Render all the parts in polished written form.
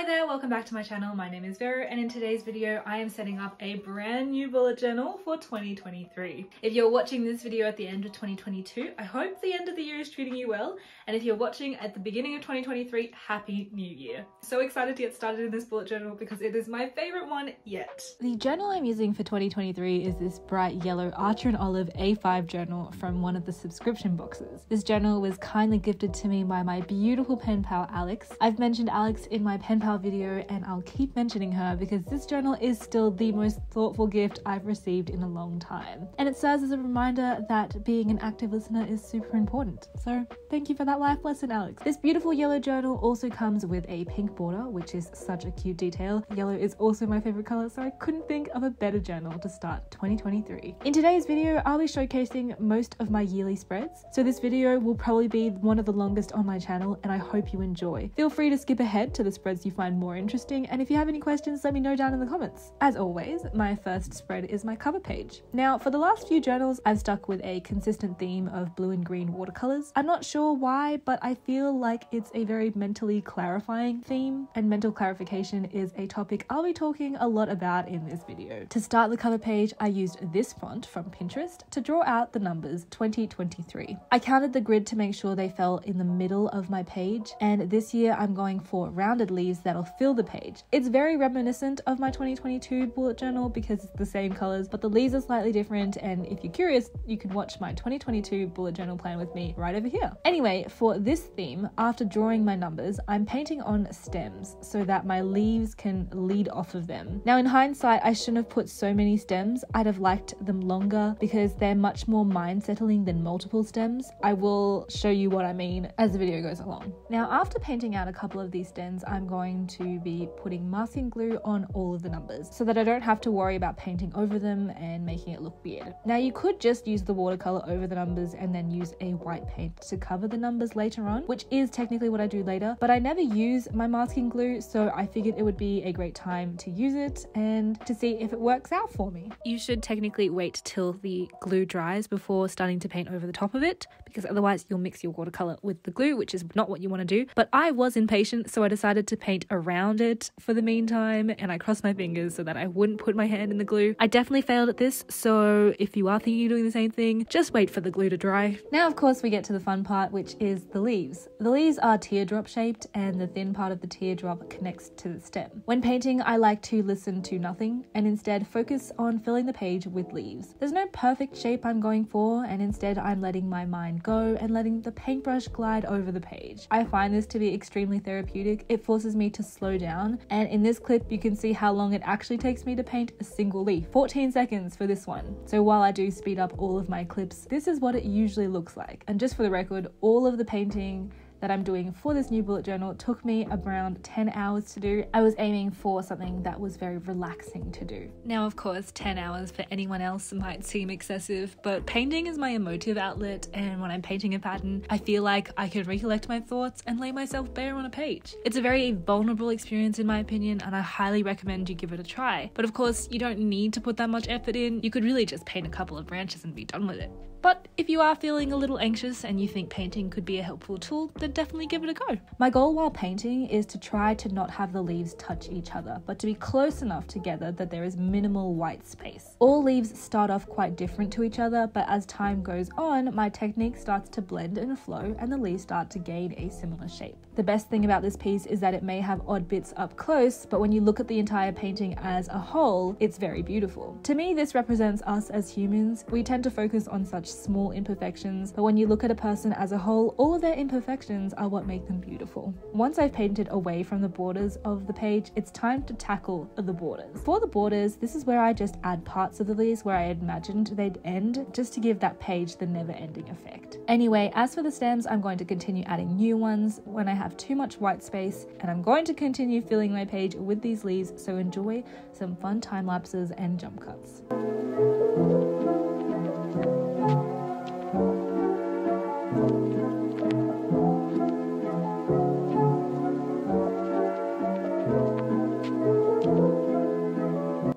Hi there, welcome back to my channel. My name is Vero and in today's video I am setting up a brand new bullet journal for 2023. If you're watching this video at the end of 2022, I hope the end of the year is treating you well, and if you're watching at the beginning of 2023, Happy New Year. So excited to get started in this bullet journal because it is my favorite one yet. The journal I'm using for 2023 is this bright yellow Archer and Olive A5 journal from one of the subscription boxes. This journal was kindly gifted to me by my beautiful pen pal Alex. I've mentioned Alex in my pen pal video and I'll keep mentioning her because this journal is still the most thoughtful gift I've received in a long time, and it serves as a reminder that being an active listener is super important. So thank you for that life lesson, Alex. This beautiful yellow journal also comes with a pink border, which is such a cute detail. Yellow is also my favorite color, so I couldn't think of a better journal to start 2023. In today's video I'll be showcasing most of my yearly spreads, so this video will probably be one of the longest on my channel and I hope you enjoy. Feel free to skip ahead to the spreads you find more interesting, and if you have any questions let me know down in the comments. As always, my first spread is my cover page. Now for the last few journals I've stuck with a consistent theme of blue and green watercolors. I'm not sure why, but I feel like it's a very mentally clarifying theme, and mental clarification is a topic I'll be talking a lot about in this video. To start the cover page I used this font from Pinterest to draw out the numbers 2023. I counted the grid to make sure they fell in the middle of my page, and this year I'm going for rounded leaves that'll fill the page. It's very reminiscent of my 2022 bullet journal because it's the same colors, but the leaves are slightly different, and if you're curious you can watch my 2022 bullet journal plan with me right over here. Anyway, for this theme, after drawing my numbers I'm painting on stems so that my leaves can lead off of them. Now in hindsight I shouldn't have put so many stems. I'd have liked them longer because they're much more mind settling than multiple stems. I will show you what I mean as the video goes along. Now after painting out a couple of these stems I'm going to be putting masking glue on all of the numbers so that I don't have to worry about painting over them and making it look weird. Now you could just use the watercolor over the numbers and then use a white paint to cover the numbers later on, which is technically what I do later, but I never use my masking glue, so I figured it would be a great time to use it and to see if it works out for me. You should technically wait till the glue dries before starting to paint over the top of it because otherwise you'll mix your watercolor with the glue, which is not what you want to do, but I was impatient so I decided to paint around it for the meantime, and I crossed my fingers so that I wouldn't put my hand in the glue. I definitely failed at this, so if you are thinking of doing the same thing, just wait for the glue to dry. Now of course we get to the fun part, which is the leaves. The leaves are teardrop shaped and the thin part of the teardrop connects to the stem. When painting I like to listen to nothing and instead focus on filling the page with leaves. There's no perfect shape I'm going for, and instead I'm letting my mind go and letting the paintbrush glide over the page. I find this to be extremely therapeutic. It forces me to slow down, and in this clip you can see how long it actually takes me to paint a single leaf. 14 seconds for this one. So while I do speed up all of my clips, this is what it usually looks like. And just for the record, all of the painting that I'm doing for this new bullet journal took me around 10 hours to do. I was aiming for something that was very relaxing to do. Now of course 10 hours for anyone else might seem excessive, but painting is my emotive outlet, and when I'm painting a pattern I feel like I could recollect my thoughts and lay myself bare on a page. It's a very vulnerable experience in my opinion, and I highly recommend you give it a try, but of course you don't need to put that much effort in. You could really just paint a couple of branches and be done with it. But if you are feeling a little anxious and you think painting could be a helpful tool, then definitely give it a go. My goal while painting is to try to not have the leaves touch each other, but to be close enough together that there is minimal white space. All leaves start off quite different to each other, but as time goes on, my technique starts to blend and flow and the leaves start to gain a similar shape. The best thing about this piece is that it may have odd bits up close, but when you look at the entire painting as a whole, it's very beautiful. To me, this represents us as humans. We tend to focus on such small imperfections, but when you look at a person as a whole, all of their imperfections are what make them beautiful. Once I've painted away from the borders of the page, it's time to tackle the borders. For the borders, this is where I just add parts of the leaves where I imagined they'd end, just to give that page the never-ending effect. Anyway, as for the stems, I'm going to continue adding new ones when I have too much white space, and I'm going to continue filling my page with these leaves, so enjoy some fun time lapses and jump cuts.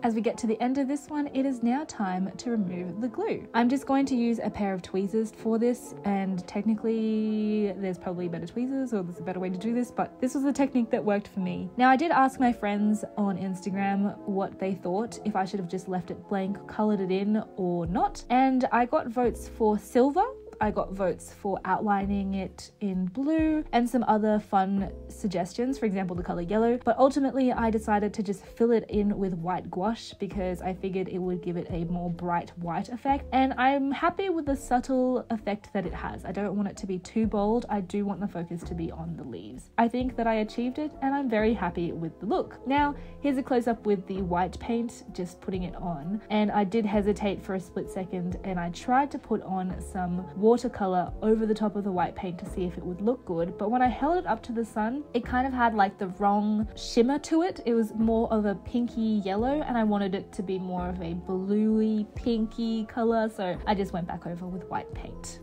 As we we get to the end of this one, it is now time to remove the glue. I'm just going to use a pair of tweezers for this, and technically there's probably better tweezers or there's a better way to do this, but this was the technique that worked for me. Now I did ask my friends on Instagram what they thought, if I should have just left it blank, coloured it in or not, and I got votes for silver. I got votes for outlining it in blue and some other fun suggestions, for example the color yellow, but ultimately I decided to just fill it in with white gouache because I figured it would give it a more bright white effect, and I'm happy with the subtle effect that it has. I don't want it to be too bold, I do want the focus to be on the leaves. I think that I achieved it and I'm very happy with the look. Now here's a close-up with the white paint, just putting it on, and I did hesitate for a split second and I tried to put on some watercolor over the top of the white paint to see if it would look good, but when I held it up to the sun it kind of had like the wrong shimmer to it. It was more of a pinky yellow and I wanted it to be more of a bluey pinky color, so I just went back over with white paint.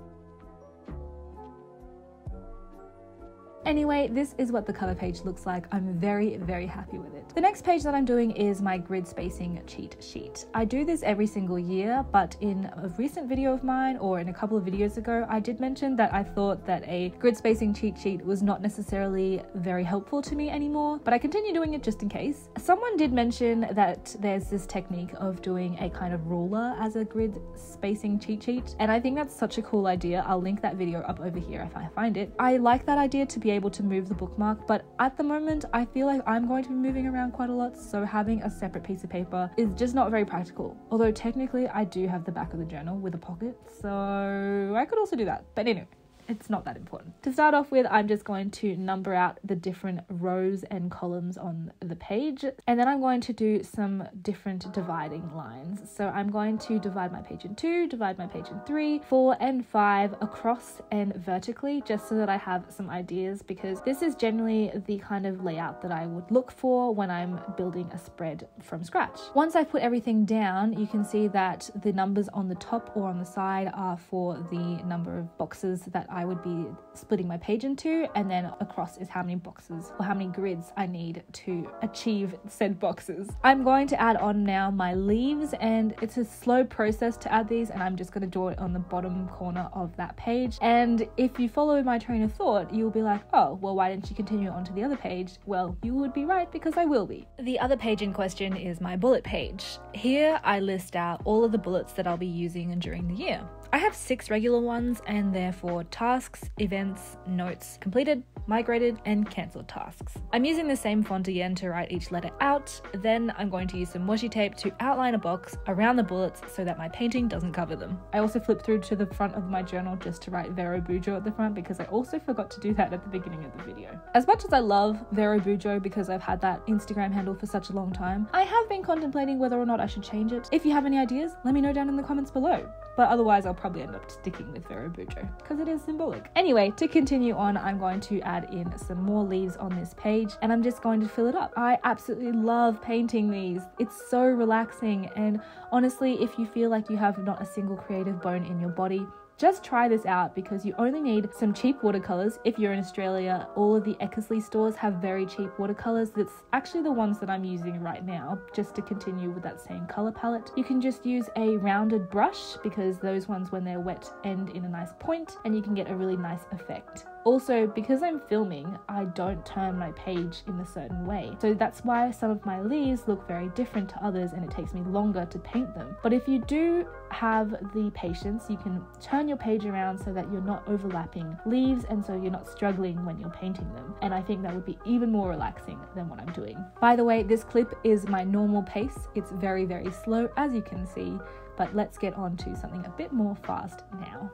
Anyway, this is what the cover page looks like. I'm very, very happy with it. The next page that I'm doing is my grid spacing cheat sheet. I do this every single year, but in a recent video of mine, or in a couple of videos ago, I did mention that I thought that a grid spacing cheat sheet was not necessarily very helpful to me anymore, but I continue doing it just in case. Someone did mention that there's this technique of doing a kind of ruler as a grid spacing cheat sheet, and I think that's such a cool idea. I'll link that video up over here if I find it. I like that idea to be able to move the bookmark, but at the moment I feel like I'm going to be moving around quite a lot, so having a separate piece of paper is just not very practical. Although technically I do have the back of the journal with a pocket, so I could also do that, but anyway, it's not that important. To start off with, I'm just going to number out the different rows and columns on the page, and then I'm going to do some different dividing lines. So I'm going to divide my page in 2, divide my page in 3, 4 and 5 across and vertically, just so that I have some ideas, because this is generally the kind of layout that I would look for when I'm building a spread from scratch. Once I put everything down, you can see that the numbers on the top or on the side are for the number of boxes that I would be splitting my page into, and then across is how many boxes or how many grids I need to achieve said boxes. I'm going to add on now my leaves, and it's a slow process to add these, and I'm just going to draw it on the bottom corner of that page, and if you follow my train of thought you'll be like, oh well, why didn't you continue on to the other page? Well, you would be right, because I will be. The other page in question is my bullet page. Here I list out all of the bullets that I'll be using during the year. I have 6 regular ones, and therefore tasks, events, notes, completed, migrated, and cancelled tasks. I'm using the same font again to write each letter out, then I'm going to use some washi tape to outline a box around the bullets so that my painting doesn't cover them. I also flipped through to the front of my journal just to write Vero Bujo at the front, because I also forgot to do that at the beginning of the video. As much as I love Vero Bujo, because I've had that Instagram handle for such a long time, I have been contemplating whether or not I should change it. If you have any ideas, let me know down in the comments below. But otherwise I'll probably end up sticking with Vero Bujo because it is symbolic. Anyway, to continue on, I'm going to add in some more leaves on this page, and I'm just going to fill it up. I absolutely love painting these. It's so relaxing, and honestly, if you feel like you have not a single creative bone in your body, just try this out, because you only need some cheap watercolors. If you're in Australia, all of the Eckersley stores have very cheap watercolors. That's actually the ones that I'm using right now, just to continue with that same color palette. You can just use a rounded brush, because those ones when they're wet end in a nice point, and you can get a really nice effect. Also, because I'm filming, I don't turn my page in a certain way, so that's why some of my leaves look very different to others and it takes me longer to paint them. But if you do have the patience, you can turn your page around so that you're not overlapping leaves, and so you're not struggling when you're painting them, and I think that would be even more relaxing than what I'm doing. By the way, this clip is my normal pace. It's very, very slow, as you can see, but let's get on to something a bit more fast now.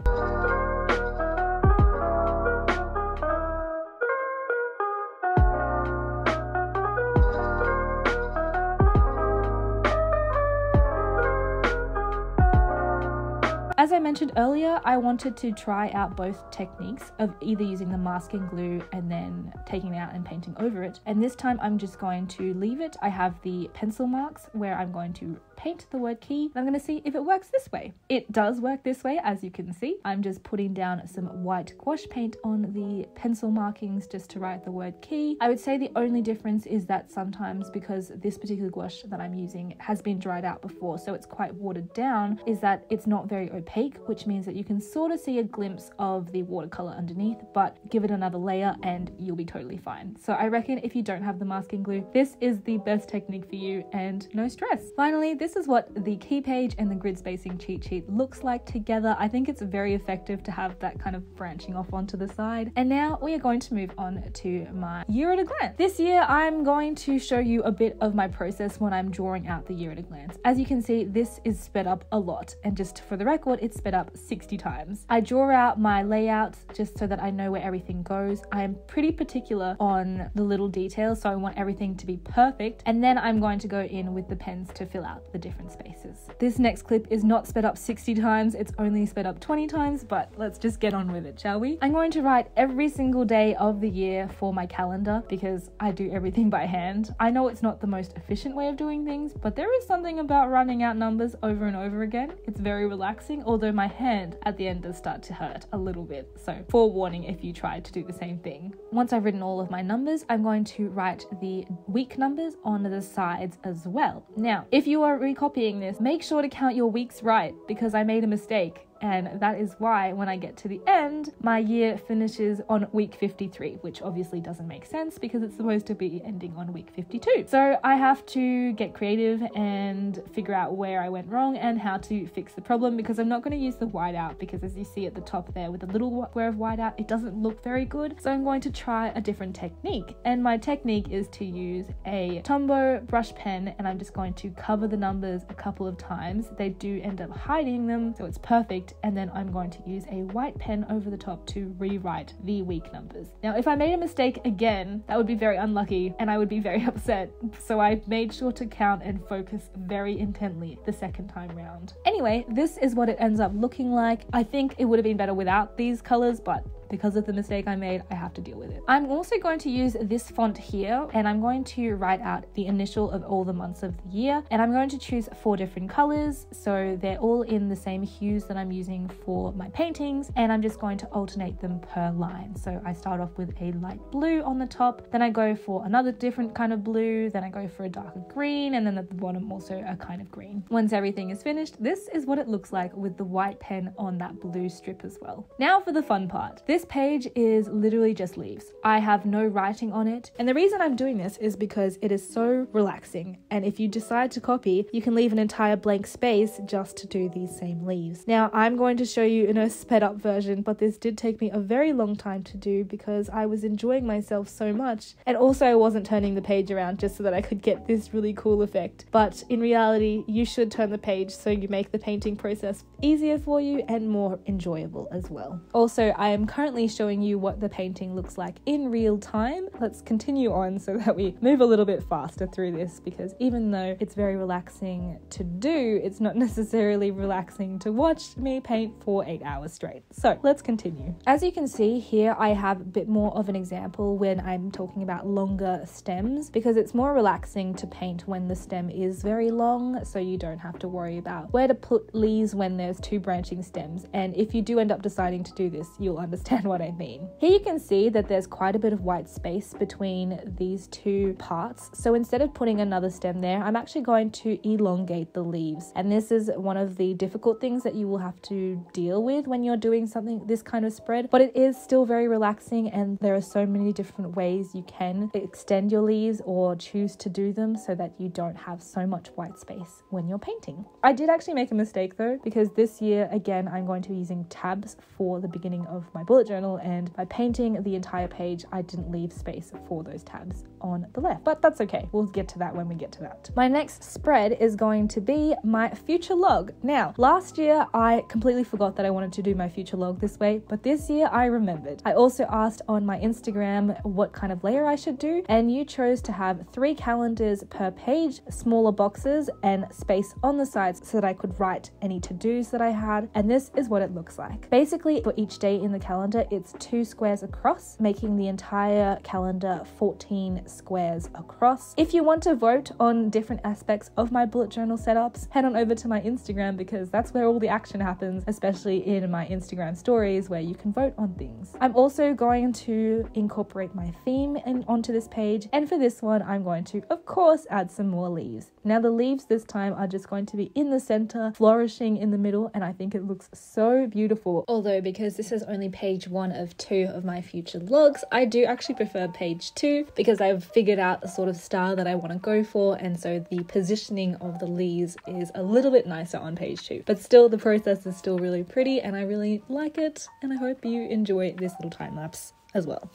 As I mentioned earlier, I wanted to try out both techniques of either using the masking glue and then taking it out and painting over it, and this time I'm just going to leave it. I have the pencil marks where I'm going to paint the word key, and I'm going to see if it works this way. It does work this way, as you can see. I'm just putting down some white gouache paint on the pencil markings just to write the word key. I would say the only difference is that sometimes, because this particular gouache that I'm using has been dried out before, so it's quite watered down, is that it's not very opaque, which means that you can sort of see a glimpse of the watercolor underneath, but give it another layer and you'll be totally fine. So I reckon if you don't have the masking glue, this is the best technique for you, and no stress. Finally, this is what the key page and the grid spacing cheat sheet looks like together. I think it's very effective to have that kind of branching off onto the side. And now we are going to move on to my year at a glance. This year, I'm going to show you a bit of my process when I'm drawing out the year at a glance. As you can see, this is sped up a lot. And just for the record, it's sped up 60 times. I draw out my layouts just so that I know where everything goes. I am pretty particular on the little details, so I want everything to be perfect. And then I'm going to go in with the pens to fill out the different spaces. This next clip is not sped up 60 times, it's only sped up 20 times, but let's just get on with it, shall we? I'm going to write every single day of the year for my calendar because I do everything by hand. I know it's not the most efficient way of doing things, but there is something about running out numbers over and over again. It's very relaxing, although my hand at the end does start to hurt a little bit, so forewarning if you try to do the same thing. Once I've written all of my numbers, I'm going to write the week numbers on the sides as well. Now, if you are recopying this, make sure to count your weeks right, because I made a mistake. And that is why when I get to the end, my year finishes on week 53, which obviously doesn't make sense because it's supposed to be ending on week 52. So I have to get creative and figure out where I went wrong and how to fix the problem, because I'm not going to use the whiteout, because as you see at the top there with a little wear of whiteout, it doesn't look very good. So I'm going to try a different technique. And my technique is to use a Tombow brush pen, and I'm just going to cover the numbers a couple of times. They do end up hiding them, so it's perfect. And then I'm going to use a white pen over the top to rewrite the week numbers. Now, if I made a mistake again, that would be very unlucky and I would be very upset. So I made sure to count and focus very intently the second time round. Anyway, this is what it ends up looking like. I think it would have been better without these colors, but because of the mistake I made, I have to deal with it. I'm also going to use this font here, and I'm going to write out the initial of all the months of the year, and I'm going to choose 4 different colors, so they're all in the same hues that I'm using for my paintings, and I'm just going to alternate them per line. So I start off with a light blue on the top, then I go for another different kind of blue, then I go for a darker green, and then at the bottom also a kind of green. Once everything is finished, this is what it looks like with the white pen on that blue strip as well. Now for the fun part. This page is literally just leaves. I have no writing on it, and the reason I'm doing this is because it is so relaxing, and if you decide to copy, you can leave an entire blank space just to do these same leaves. Now, I'm going to show you in a sped up version, but this did take me a very long time to do because I was enjoying myself so much, and also I wasn't turning the page around just so that I could get this really cool effect. But in reality, you should turn the page so you make the painting process easier for you and more enjoyable as well. Also, I am currently showing you what the painting looks like in real time. Let's continue on so that we move a little bit faster through this, because even though it's very relaxing to do, it's not necessarily relaxing to watch me paint for 8 hours straight. So let's continue. As you can see here, I have a bit more of an example when I'm talking about longer stems, because it's more relaxing to paint when the stem is very long, so you don't have to worry about where to put leaves when there's 2 branching stems. And if you do end up deciding to do this, you'll understand what I mean. Here you can see that there's quite a bit of white space between these 2 parts, so instead of putting another stem there, I'm actually going to elongate the leaves. And this is one of the difficult things that you will have to deal with when you're doing something this kind of spread, but it is still very relaxing, and there are so many different ways you can extend your leaves or choose to do them so that you don't have so much white space when you're painting. I did actually make a mistake though, because this year again I'm going to be using tabs for the beginning of my bullet journal, and by painting the entire page I didn't leave space for those tabs on the left, but that's okay, we'll get to that when we get to that. My next spread is going to be my future log. Now, last year I completely forgot that I wanted to do my future log this way, but this year I remembered. I also asked on my Instagram what kind of layer I should do, and you chose to have 3 calendars per page, smaller boxes, and space on the sides so that I could write any to-dos that I had, and this is what it looks like. Basically, for each day in the calendar, it's 2 squares across, making the entire calendar 14 squares across. If you want to vote on different aspects of my bullet journal setups, head on over to my Instagram, because that's where all the action happens, especially in my Instagram stories where you can vote on things. I'm also going to incorporate my theme onto this page, and for this one I'm going to, of course, add some more leaves. Now the leaves this time are just going to be in the center, flourishing in the middle, and I think it looks so beautiful. Although, because this is only page 1 of 2 of my future logs, I do actually prefer page 2 because I've figured out the sort of style that I want to go for, and so the positioning of the leaves is a little bit nicer on page 2. But still, the process is still really pretty and I really like it, and I hope you enjoy this little time lapse as well.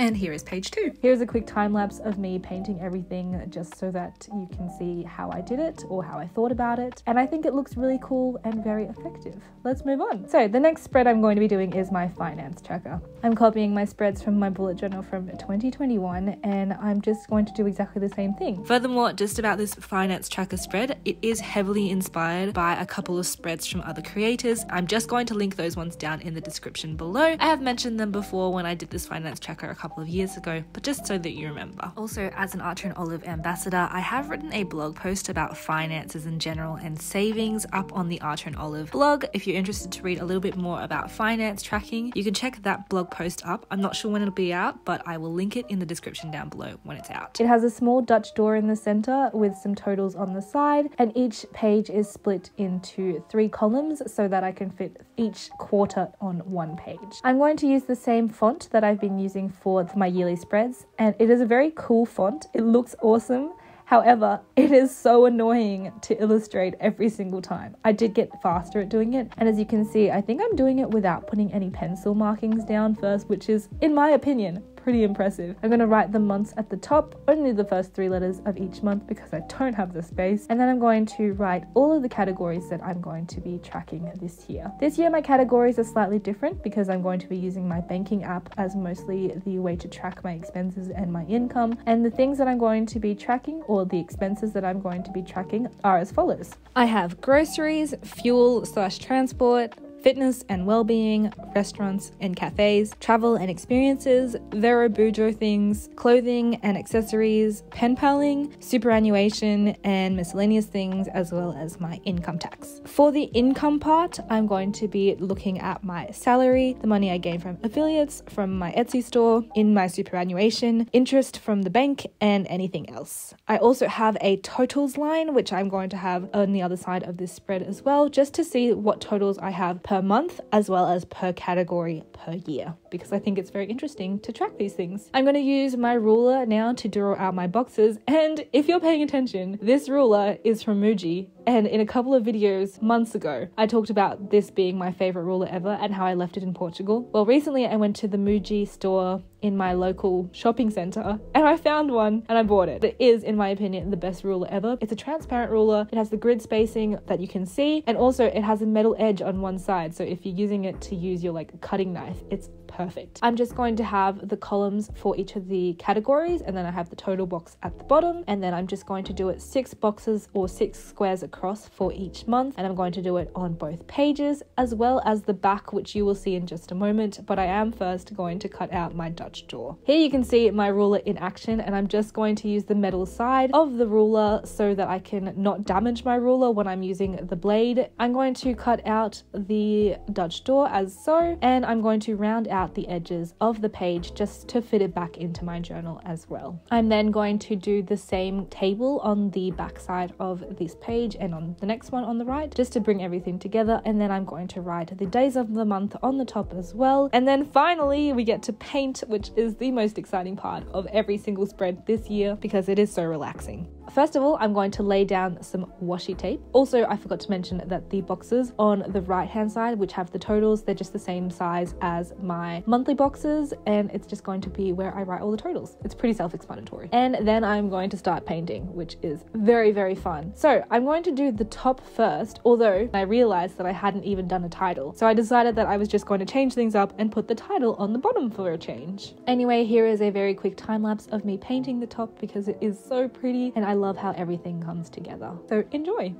And here is page 2. Here's a quick time lapse of me painting everything just so that you can see how I did it or how I thought about it. And I think it looks really cool and very effective. Let's move on. So the next spread I'm going to be doing is my finance tracker. I'm copying my spreads from my bullet journal from 2021, and I'm just going to do exactly the same thing. Furthermore, just about this finance tracker spread, it is heavily inspired by a couple of spreads from other creators. I'm just going to link those ones down in the description below. I have mentioned them before when I did this finance tracker a couple of years ago, but just so that you remember. Also, as an Archer and Olive ambassador, I have written a blog post about finances in general and savings up on the Archer and Olive blog. If you're interested to read a little bit more about finance tracking, you can check that blog post up. I'm not sure when it'll be out, but I will link it in the description down below when it's out. It has a small Dutch door in the center with some totals on the side, and each page is split into 3 columns so that I can fit each quarter on one page. I'm going to use the same font that I've been using for my yearly spreads, and it is a very cool font. It looks awesome. However, it is so annoying to illustrate every single time. I did get faster at doing it, and as you can see, I think I'm doing it without putting any pencil markings down first, which is, in my opinion, pretty impressive. I'm going to write the months at the top, only the first 3 letters of each month because I don't have the space, and then I'm going to write all of the categories that I'm going to be tracking this year. This year my categories are slightly different because I'm going to be using my banking app as mostly the way to track my expenses and my income, and the things that I'm going to be tracking, or the expenses that I'm going to be tracking, are as follows. I have groceries, fuel/transport, fitness and well-being, restaurants and cafes, travel and experiences, Vero Bujo things, clothing and accessories, pen paling, superannuation and miscellaneous things, as well as my income tax. For the income part, I'm going to be looking at my salary, the money I gain from affiliates, from my Etsy store, in my superannuation, interest from the bank, and anything else. I also have a totals line, which I'm going to have on the other side of this spread as well, just to see what totals I have per month as well as per category per year, because I think it's very interesting to track these things. I'm going to use my ruler now to draw out my boxes, and if you're paying attention, this ruler is from Muji, and in a couple of videos months ago I talked about this being my favorite ruler ever and how I left it in Portugal. Well, recently I went to the Muji store in my local shopping center and I found one and I bought it. It is, in my opinion, the best ruler ever. It's a transparent ruler, it has the grid spacing that you can see, and also it has a metal edge on one side, so if you're using it to use your like cutting knife, it's perfect. I'm just going to have the columns for each of the categories, and then I have the total box at the bottom, and then I'm just going to do it 6 boxes or 6 squares across for each month, and I'm going to do it on both pages as well as the back, which you will see in just a moment, but I am first going to cut out my Dutch door. Here you can see my ruler in action, and I'm just going to use the metal side of the ruler so that I can not damage my ruler when I'm using the blade. I'm going to cut out the Dutch door as so, and I'm going to round out the edges of the page just to fit it back into my journal as well. I'm then going to do the same table on the back side of this page and on the next one on the right, just to bring everything together. And then I'm going to write the days of the month on the top as well. And then finally we get to paint, which is the most exciting part of every single spread this year because it is so relaxing. First of all, I'm going to lay down some washi tape. Also, I forgot to mention that the boxes on the right hand side, which have the totals, they're just the same size as my monthly boxes, and it's just going to be where I write all the totals. It's pretty self-explanatory. And then I'm going to start painting, which is very, very fun. So I'm going to do the top first, although I realized that I hadn't even done a title. So I decided that I was just going to change things up and put the title on the bottom for a change. Anyway, here is a very quick time lapse of me painting the top because it is so pretty and I love how everything comes together. So enjoy!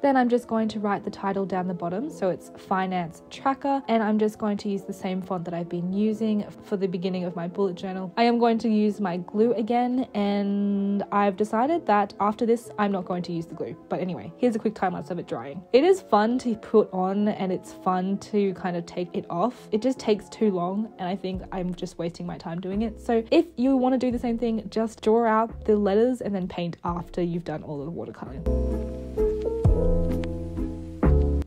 Then I'm just going to write the title down the bottom, so it's Finance Tracker, and I'm just going to use the same font that I've been using for the beginning of my bullet journal. I am going to use my glue again, and I've decided that after this I'm not going to use the glue, but anyway, here's a quick time lapse of it drying. It is fun to put on and it's fun to kind of take it off. It just takes too long and I think I'm just wasting my time doing it. So if you want to do the same thing, just draw out the letters and then paint after you've done all of the watercolor.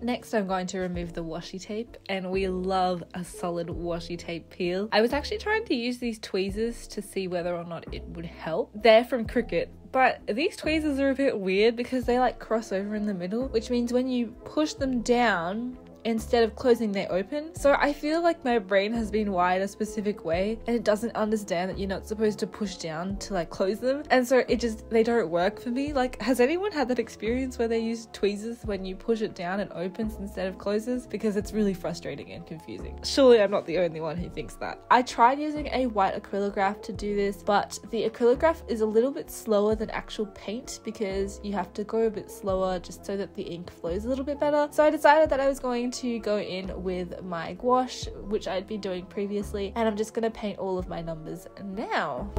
Next, I'm going to remove the washi tape, and we love a solid washi tape peel. I was actually trying to use these tweezers to see whether or not it would help. They're from Cricut, but these tweezers are a bit weird because they like cross over in the middle, which means when you push them down, instead of closing they open. So I feel like my brain has been wired a specific way and it doesn't understand that you're not supposed to push down to like close them, and so it just, they don't work for me. Like, has anyone had that experience where they use tweezers when you push it down it opens instead of closes? Because it's really frustrating and confusing. Surely I'm not the only one who thinks that. I tried using a white acrylograph to do this, but the acrylograph is a little bit slower than actual paint because you have to go a bit slower just so that the ink flows a little bit better. So I decided that I was going to go in with my gouache, which I'd been doing previously, and I'm just going to paint all of my numbers now.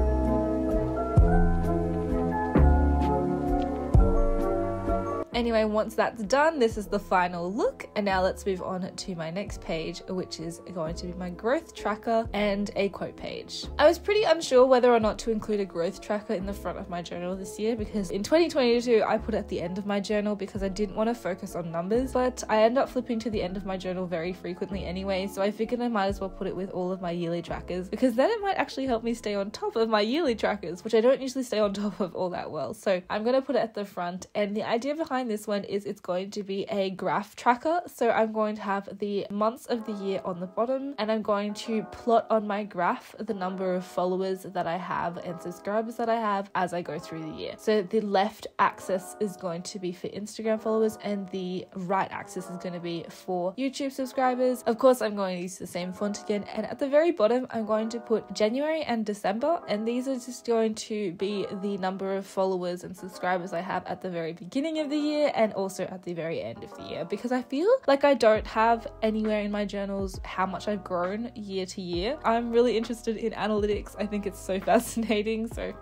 Anyway, once that's done, this is the final look, and now let's move on to my next page, which is going to be my growth tracker and a quote page. I was pretty unsure whether or not to include a growth tracker in the front of my journal this year, because in 2022 I put it at the end of my journal because I didn't want to focus on numbers, but I end up flipping to the end of my journal very frequently anyway, so I figured I might as well put it with all of my yearly trackers, because then it might actually help me stay on top of my yearly trackers, which I don't usually stay on top of all that well. So I'm going to put it at the front, and the idea behind this one is it's going to be a graph tracker. So I'm going to have the months of the year on the bottom, and I'm going to plot on my graph the number of followers that I have and subscribers that I have as I go through the year. So the left axis is going to be for Instagram followers and the right axis is going to be for YouTube subscribers. Of course, I'm going to use the same font again, and at the very bottom I'm going to put January and December, and these are just going to be the number of followers and subscribers I have at the very beginning of the year and also at the very end of the year, because I feel like I don't have anywhere in my journals how much I've grown year to year. I'm really interested in analytics. I think it's so fascinating. So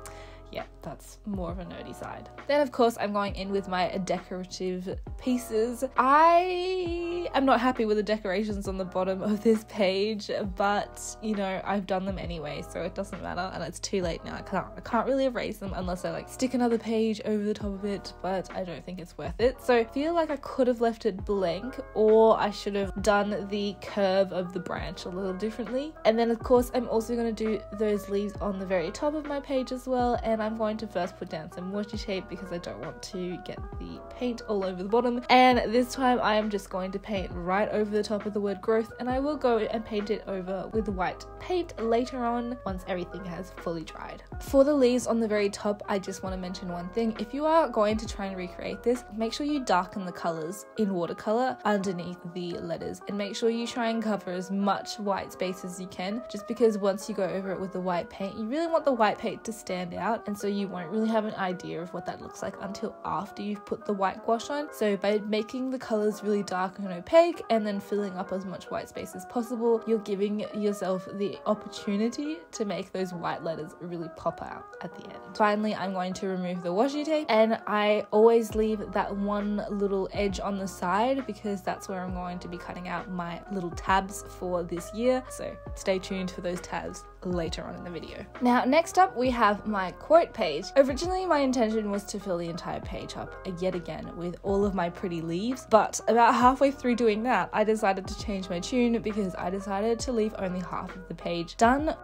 yeah, that's more of a nerdy side. Then of course I'm going in with my decorative pieces. I am not happy with the decorations on the bottom of this page, but you know, I've done them anyway, so it doesn't matter, and it's too late now. I can't really erase them unless I like stick another page over the top of it, but I don't think it's worth it. So I feel like I could have left it blank, or I should have done the curve of the branch a little differently. And then of course I'm also going to do those leaves on the very top of my page as well, and I'm going to first put down some washi tape because I don't want to get the paint all over the bottom. And this time I am just going to paint right over the top of the word growth, and I will go and paint it over with white paint later on once everything has fully dried. For the leaves on the very top, I just want to mention one thing. If you are going to try and recreate this, make sure you darken the colors in watercolor underneath the letters, and make sure you try and cover as much white space as you can, just because once you go over it with the white paint, you really want the white paint to stand out. and so you won't really have an idea of what that looks like until after you've put the white gouache on. So by making the colors really dark and opaque and then filling up as much white space as possible, you're giving yourself the opportunity to make those white letters really pop out at the end. Finally, I'm going to remove the washi tape, and I always leave that one little edge on the side because that's where I'm going to be cutting out my little tabs for this year, so stay tuned for those tabs later on in the video. Now next up we have my quote page. Originally my intention was to fill the entire page up yet again with all of my pretty leaves, but about halfway through doing that I decided to change my tune because I decided to leave only half of the page done,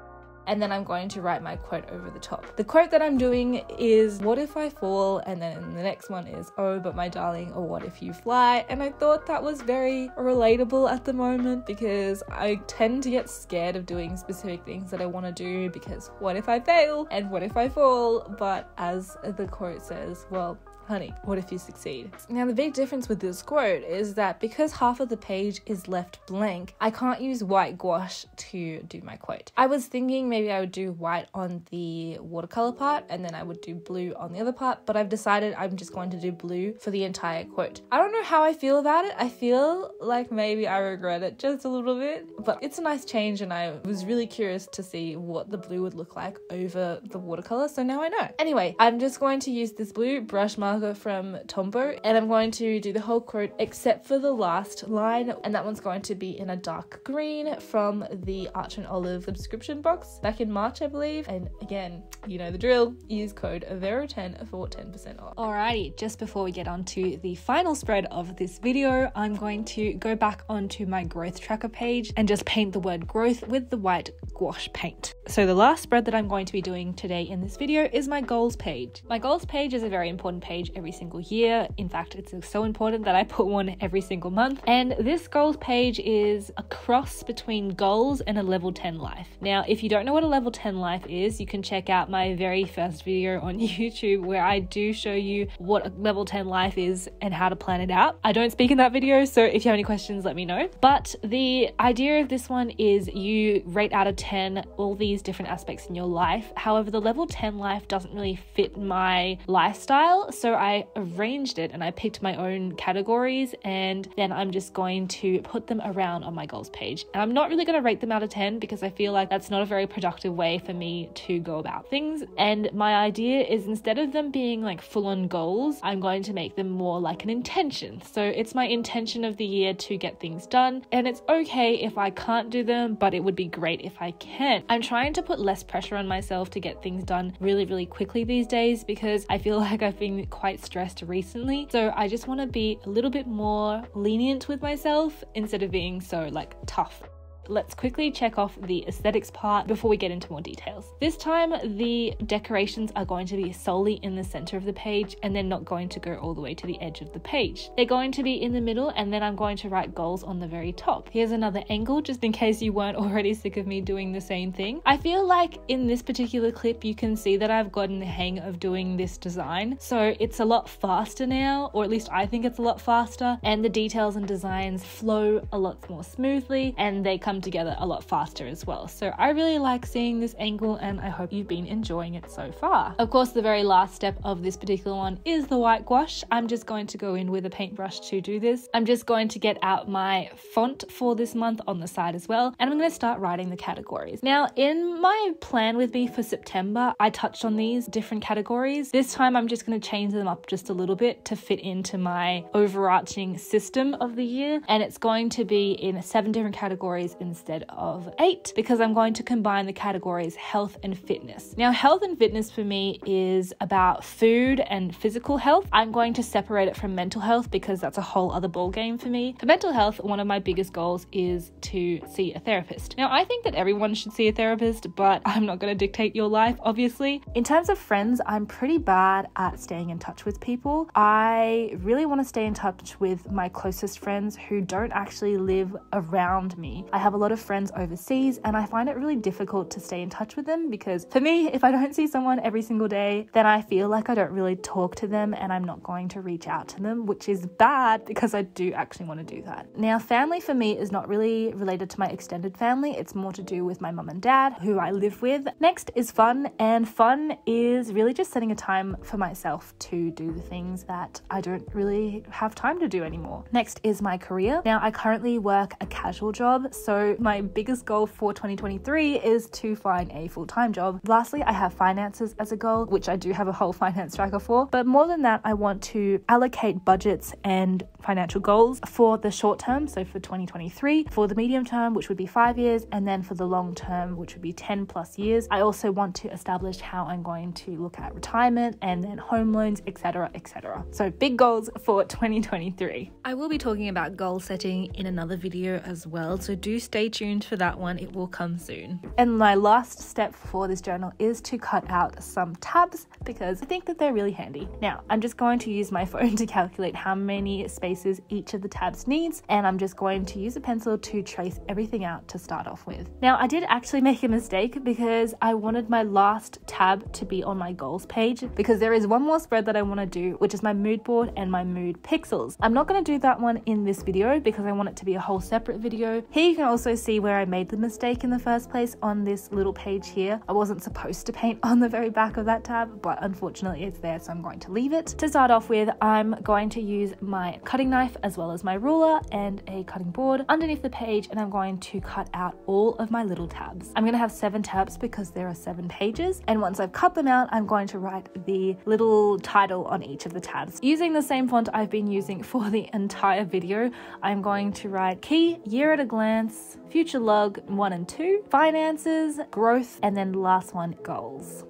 and then I'm going to write my quote over the top. The quote that I'm doing is, "What if I fall?" and then the next one is, "Oh, but my darling," or "What if you fly?" And I thought that was very relatable at the moment because I tend to get scared of doing specific things that I want to do because what if I fail and what if I fall? But as the quote says, well, honey, what if you succeed? Now the big difference with this quote is that because half of the page is left blank, I can't use white gouache to do my quote. I was thinking maybe I would do white on the watercolor part and then I would do blue on the other part, but I've decided I'm just going to do blue for the entire quote. I don't know how I feel about it. I feel like maybe I regret it just a little bit, but it's a nice change and I was really curious to see what the blue would look like over the watercolor, so now I know. Anyway, I'm just going to use this blue brush marker from Tombow, and I'm going to do the whole quote except for the last line, and that one's going to be in a dark green from the Archer and Olive subscription box back in March, I believe. And again, you know the drill, use code Vero10 for 10% off. Alrighty, just before we get on to the final spread of this video, I'm going to go back onto my growth tracker page and just paint the word growth with the white gouache paint. So the last spread that I'm going to be doing today in this video is my goals page. My goals page is a very important page every single year. In fact, it's so important that I put one every single month. And this goals page is a cross between goals and a level 10 life. Now, if you don't know what a level 10 life is, you can check out my very first video on YouTube where I do show you what a level 10 life is and how to plan it out. I don't speak in that video, so if you have any questions, let me know. But the idea of this one is you rate out of 10 all these different aspects in your life. However, the level 10 life doesn't really fit my lifestyle, so I arranged it and I picked my own categories, and then I'm just going to put them around on my goals page. And I'm not really going to rate them out of 10 because I feel like that's not a very productive way for me to go about things. And my idea is, instead of them being like full-on goals, I'm going to make them more like an intention. So it's my intention of the year to get things done, and it's okay if I can't do them, but it would be great if I can. I'm trying to put less pressure on myself to get things done really, really quickly these days because I feel like I've been quite stressed recently, so I just want to be a little bit more lenient with myself instead of being so like tough. Let's quickly check off the aesthetics part before we get into more details. This time the decorations are going to be solely in the center of the page, and they're not going to go all the way to the edge of the page. They're going to be in the middle, and then I'm going to write goals on the very top. Here's another angle just in case you weren't already sick of me doing the same thing. I feel like in this particular clip you can see that I've gotten the hang of doing this design, so it's a lot faster now, or at least I think it's a lot faster, and the details and designs flow a lot more smoothly and they come together a lot faster as well. So I really like seeing this angle, and I hope you've been enjoying it so far. Of course, the very last step of this particular one is the white gouache. I'm just going to go in with a paintbrush to do this. I'm just going to get out my font for this month on the side as well, and I'm going to start writing the categories. Now, in my plan with me for September, I touched on these different categories. This time I'm just going to change them up just a little bit to fit into my overarching system of the year, and it's going to be in 7 different categories instead of 8 because I'm going to combine the categories health and fitness. Now, health and fitness for me is about food and physical health. I'm going to separate it from mental health because that's a whole other ball game for me. For mental health, one of my biggest goals is to see a therapist. Now, I think that everyone should see a therapist, but I'm not going to dictate your life, obviously. In terms of friends, I'm pretty bad at staying in touch with people. I really want to stay in touch with my closest friends who don't actually live around me. I have have a lot of friends overseas, and I find it really difficult to stay in touch with them because for me, if I don't see someone every single day, then I feel like I don't really talk to them and I'm not going to reach out to them, which is bad because I do actually want to do that. Now, family for me is not really related to my extended family. It's more to do with my mum and dad, who I live with. Next is fun, and fun is really just setting a time for myself to do the things that I don't really have time to do anymore. Next is my career. Now, I currently work a casual job, so my biggest goal for 2023 is to find a full-time job. Lastly, I have finances as a goal, which I do have a whole finance tracker for, but more than that, I want to allocate budgets and financial goals for the short term, so for 2023, for the medium term, which would be 5 years, and then for the long term, which would be 10 plus years. I also want to establish how I'm going to look at retirement and then home loans, etc., etc. So big goals for 2023. I will be talking about goal setting in another video as well, so do stay tuned for that one. It will come soon. And my last step for this journal is to cut out some tabs because I think that they're really handy. Now, I'm just going to use my phone to calculate how many spaces each of the tabs needs, and I'm just going to use a pencil to trace everything out to start off with. Now, I did actually make a mistake because I wanted my last tab to be on my goals page because there is one more spread that I want to do, which is my mood board and my mood pixels. I'm not going to do that one in this video because I want it to be a whole separate video. Here you can also see where I made the mistake in the first place on this little page here. I wasn't supposed to paint on the very back of that tab, but unfortunately it's there, so I'm going to leave it. To start off with, I'm going to use my cutting knife as well as my ruler and a cutting board underneath the page, and I'm going to cut out all of my little tabs. I'm going to have 7 tabs because there are 7 pages, and once I've cut them out, I'm going to write the little title on each of the tabs. Using the same font I've been using for the entire video, I'm going to write key, year at a glance, future log 1 and 2, finances, growth, and then the last one, goals.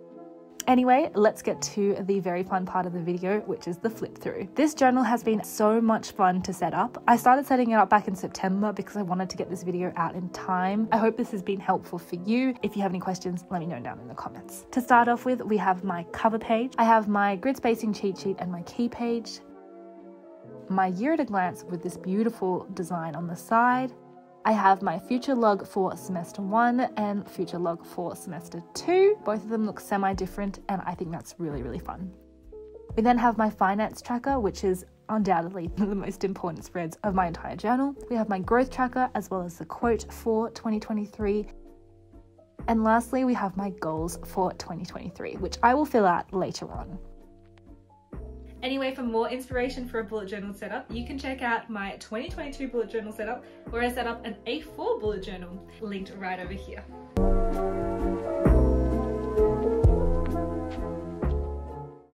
Anyway, let's get to the very fun part of the video, which is the flip through. This journal has been so much fun to set up. I started setting it up back in September because I wanted to get this video out in time. I hope this has been helpful for you. If you have any questions, let me know down in the comments. To start off with, we have my cover page. I have my grid spacing cheat sheet and my key page. My year at a glance with this beautiful design on the side. I have my future log for semester 1 and future log for semester 2. Both of them look semi-different, and I think that's really, really fun. We then have my finance tracker, which is undoubtedly the most important spreads of my entire journal. We have my growth tracker as well as the quote for 2023. And lastly, we have my goals for 2023, which I will fill out later on. Anyway, for more inspiration for a bullet journal setup, you can check out my 2022 bullet journal setup, where I set up an A4 bullet journal, linked right over here.